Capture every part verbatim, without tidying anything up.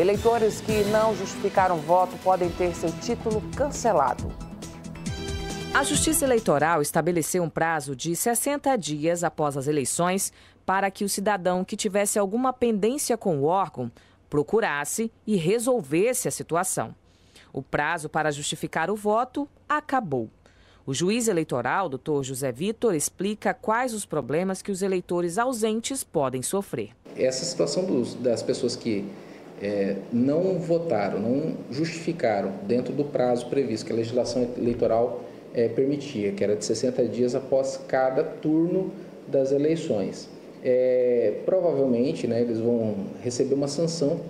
Eleitores que não justificaram voto podem ter seu título cancelado. A Justiça Eleitoral estabeleceu um prazo de sessenta dias após as eleições para que o cidadão que tivesse alguma pendência com o órgão procurasse e resolvesse a situação. O prazo para justificar o voto acabou. O juiz eleitoral, doutor José Vitor, explica quais os problemas que os eleitores ausentes podem sofrer. Essa situação dos, das pessoas que é, não votaram, não justificaram dentro do prazo previsto que a legislação eleitoral É, permitia, que era de sessenta dias após cada turno das eleições. É, provavelmente, né, eles vão receber uma sanção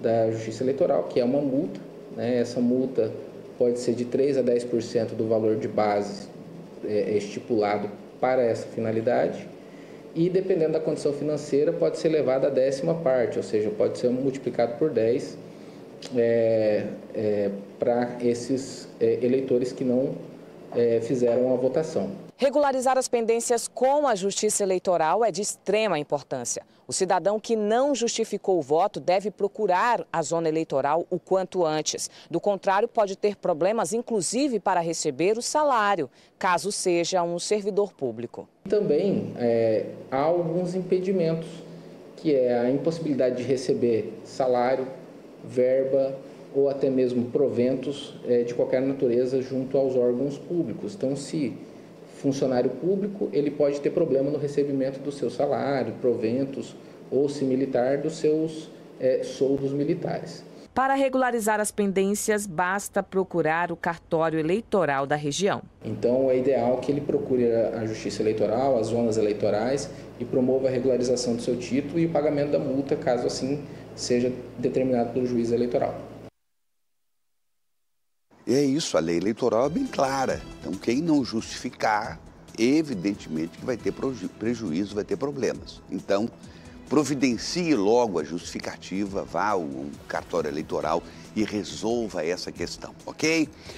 da Justiça Eleitoral, que é uma multa, né? Essa multa pode ser de três a dez por cento do valor de base é, estipulado para essa finalidade e, dependendo da condição financeira, pode ser elevada à décima parte, ou seja, pode ser multiplicado por dez é, é, para esses é, eleitores que não É, fizeram a votação. Regularizar as pendências com a Justiça Eleitoral é de extrema importância. O cidadão que não justificou o voto deve procurar a zona eleitoral o quanto antes. Do contrário, pode ter problemas, inclusive, para receber o salário, caso seja um servidor público. Também é, há alguns impedimentos, que é a impossibilidade de receber salário, verba, ou até mesmo proventos é, de qualquer natureza junto aos órgãos públicos. Então, se funcionário público, ele pode ter problema no recebimento do seu salário, proventos, ou se militar, dos seus é, soldos militares. Para regularizar as pendências, basta procurar o cartório eleitoral da região. Então, é ideal que ele procure a Justiça Eleitoral, as zonas eleitorais e promova a regularização do seu título e o pagamento da multa, caso assim seja determinado pelo juiz eleitoral. E é isso, a lei eleitoral é bem clara. Então, quem não justificar, evidentemente que vai ter prejuízo, vai ter problemas. Então, providencie logo a justificativa, vá ao cartório eleitoral e resolva essa questão, ok?